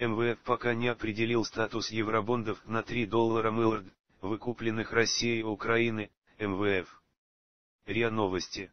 МВФ пока не определил статус евробондов на $3 млрд, выкупленных Россией и Украины, МВФ. РИА Новости.